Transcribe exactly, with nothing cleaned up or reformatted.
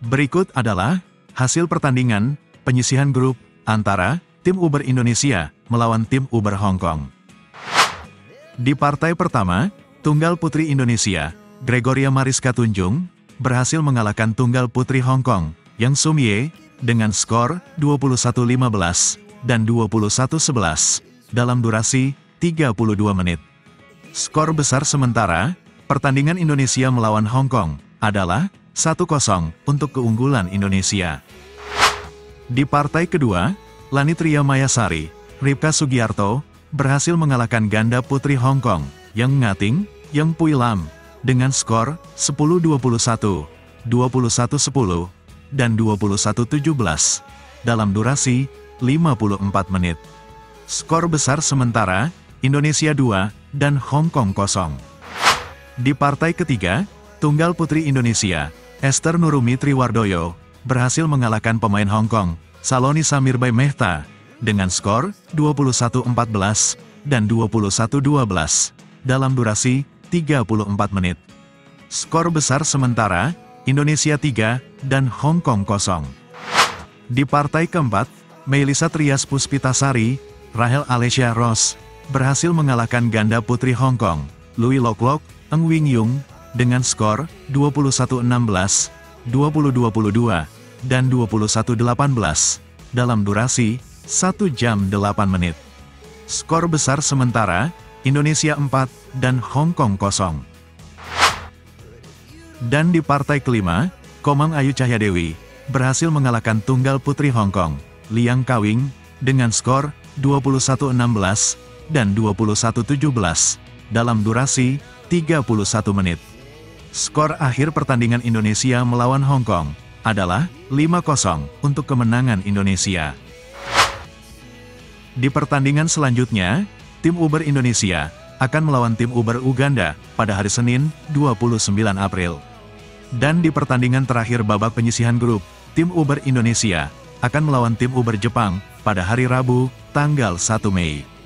Berikut adalah hasil pertandingan penyisihan grup antara tim Uber Indonesia melawan tim Uber Hong Kong. Di partai pertama, tunggal putri Indonesia, Gregoria Mariska Tunjung, berhasil mengalahkan tunggal putri Hong Kong, Yang Sumye, dengan skor dua puluh satu lima belas dan dua puluh satu sebelas dalam durasi tiga puluh dua menit. Skor besar sementara pertandingan Indonesia melawan Hong Kong adalah satu kosong untuk keunggulan Indonesia. Di partai kedua, Lanitriya Mayasari, Ripka Sugiyarto, berhasil mengalahkan ganda putri Hong Kong, Yang Ngating, Yang Pui Lam, dengan skor sepuluh dua puluh satu, dua puluh satu sepuluh, dan dua puluh satu tujuh belas, dalam durasi lima puluh empat menit. Skor besar sementara, Indonesia dua dan Hong Kong kosong. Di partai ketiga, tunggal putri Indonesia, Esther Nurumi Triwardoyo, berhasil mengalahkan pemain Hong Kong, Saloni Samirbai Mehta, dengan skor dua puluh satu empat belas dan dua puluh satu dua belas, dalam durasi tiga puluh empat menit. Skor besar sementara, Indonesia tiga dan Hong Kong kosong. Di partai keempat, Melisa Trias Puspitasari, Rahel Alesha Ross, berhasil mengalahkan ganda putri Hong Kong, Louis Lok-Lok, Eng Wing Yung, dengan skor dua puluh satu enam belas, dua puluh dua dua puluh dua, dan dua puluh satu delapan belas, dalam durasi satu jam delapan menit. Skor besar sementara, Indonesia empat dan Hong Kong kosong. Dan di partai kelima, Komang Ayu Cahyadewi berhasil mengalahkan tunggal putri Hong Kong, Liang Kawing, dengan skor dua puluh satu enam belas dan dua puluh satu tujuh belas, dalam durasi tiga puluh satu menit. Skor akhir pertandingan Indonesia melawan Hong Kong adalah lima kosong untuk kemenangan Indonesia. Di pertandingan selanjutnya, tim Uber Indonesia akan melawan tim Uber Uganda pada hari Senin, dua puluh sembilan April. Dan di pertandingan terakhir babak penyisihan grup, tim Uber Indonesia akan melawan tim Uber Jepang pada hari Rabu, tanggal satu Mei.